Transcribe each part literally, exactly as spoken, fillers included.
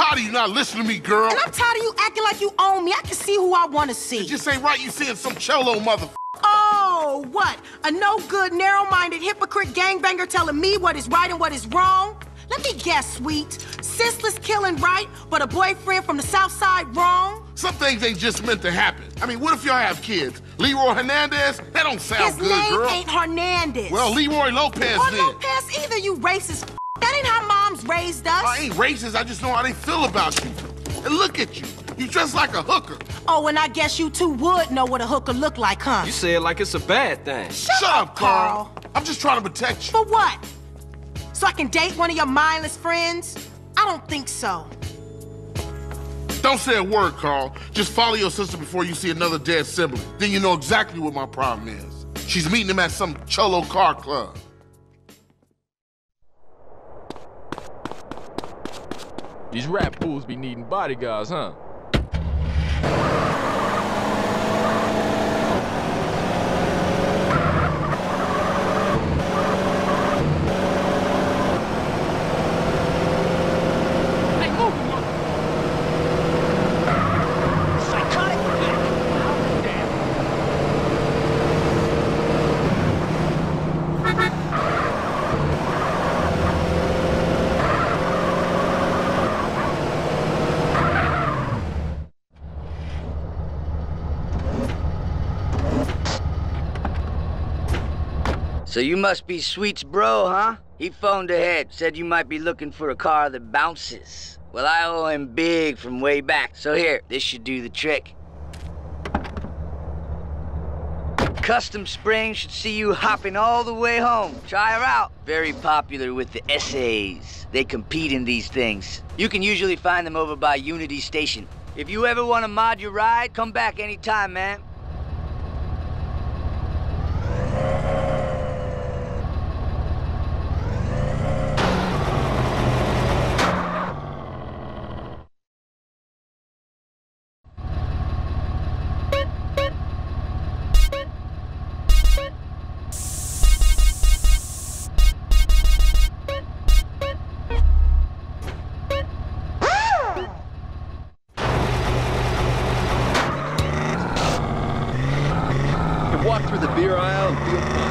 tired of you not listening to me, girl. And I'm tired of you acting like you own me. I can see who I want to see. It just ain't right you seeing some cello motherfucker. Oh, what? A no-good, narrow-minded hypocrite gangbanger telling me what is right and what is wrong? Let me guess, Sweet. Senseless killing right, but a boyfriend from the South Side wrong? Some things ain't just meant to happen. I mean, what if y'all have kids? Leroy Hernandez? That don't sound good, girl. His name ain't Hernandez. Well, Leroy Lopez or then. Or Lopez either, you racist. That ain't how moms raised us. I ain't racist, I just know how they feel about you. And look at you. You dress like a hooker. Oh, and I guess you two would know what a hooker look like, huh? You say it like it's a bad thing. Shut, Shut up, Carl. Carl. I'm just trying to protect you. For what? So I can date one of your mindless friends? I don't think so. Don't say a word, Carl. Just follow your sister before you see another dead sibling. Then you know exactly what my problem is. She's meeting him at some cholo car club. These rap fools be needing bodyguards, huh? So you must be Sweet's bro, huh? He phoned ahead, said you might be looking for a car that bounces. Well, I owe him big from way back. So here, this should do the trick. Custom Spring should see you hopping all the way home. Try her out. Very popular with the S As. They compete in these things. You can usually find them over by Unity Station. If you ever want to mod your ride, come back anytime, man. Walk through the beer aisle and feel fine.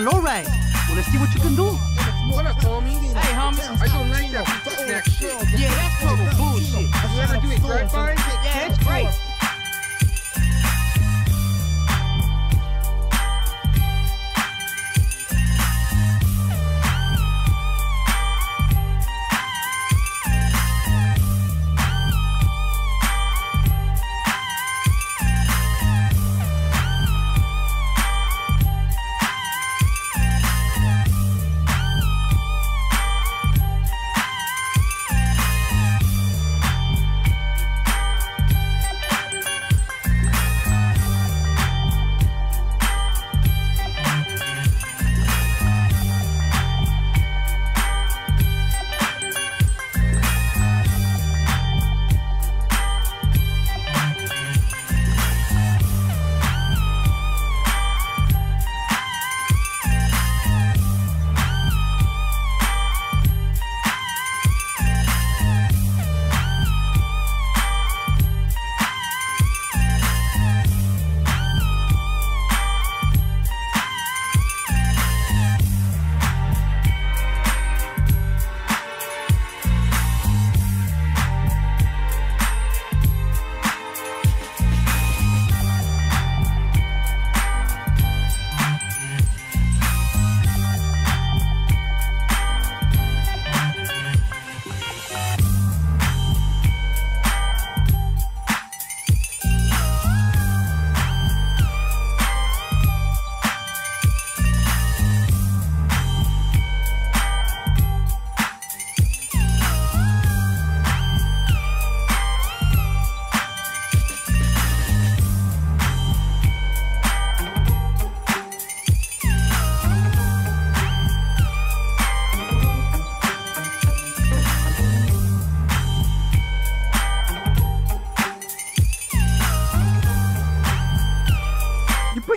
Alright, well, let's see what you can do. What up, homie? Hey, homie. I don't like that. Fuck that shit. Yeah, that's total bullshit. You ever do it drive-by? Yeah, that's great.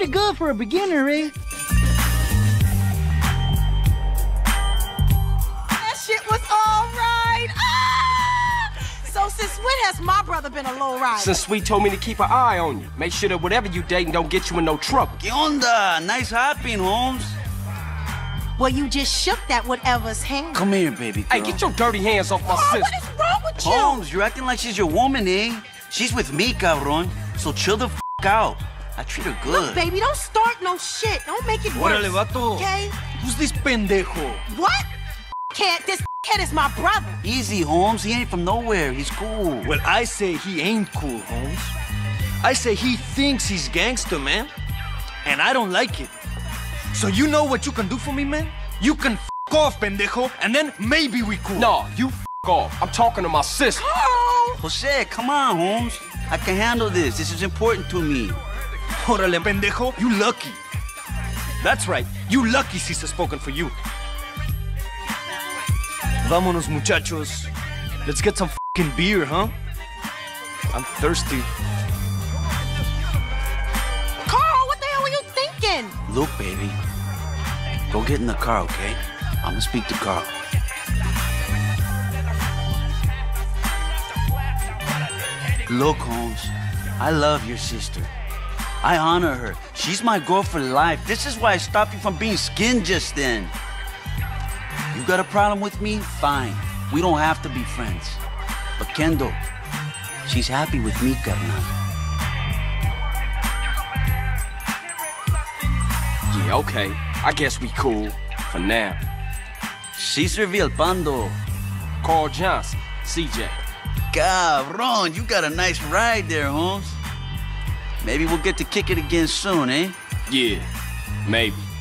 pretty good for a beginner, eh? That shit was all right. Ah! So since when has my brother been a low rider? Since Sweet told me to keep an eye on you. Make sure that whatever you dating don't get you in no trouble. ¿Qué onda? Nice hopping, Holmes. Well, you just shook that whatever's hand. Come here, baby girl. Hey, get your dirty hands off my oh, sister. What is wrong with you? Holmes, you're acting like she's your woman, eh? She's with me, cabron. So chill the f*** out. I treat her good. Look, baby, don't start no shit. Don't make it worse. Órale, vato. Okay? Who's this pendejo? What? Can't this kid is my brother. Easy, Holmes. He ain't from nowhere. He's cool. Well, I say he ain't cool, Holmes. I say he thinks he's gangster, man. And I don't like it. So you know what you can do for me, man? You can f*** off, pendejo, and then maybe we cool. No, you f*** off. I'm talking to my sister. Carl! Jose, come on, Holmes. I can handle this. This is important to me. Órale, pendejo, you lucky. That's right. You lucky, Cesar spoken for you. Vámonos, muchachos. Let's get some f***ing beer, huh? I'm thirsty. Look, baby, go get in the car, okay? I'm gonna speak to Carl. Look, Holmes, I love your sister. I honor her. She's my girl for life. This is why I stopped you from being skinned just then. You got a problem with me? Fine. We don't have to be friends. But Kendall, she's happy with me, carnal. Okay, I guess we cool for now. Cesar Vialpando. Carl Johnson. C J. Cabron, you got a nice ride there, Holmes. Maybe we'll get to kick it again soon, eh? Yeah, maybe.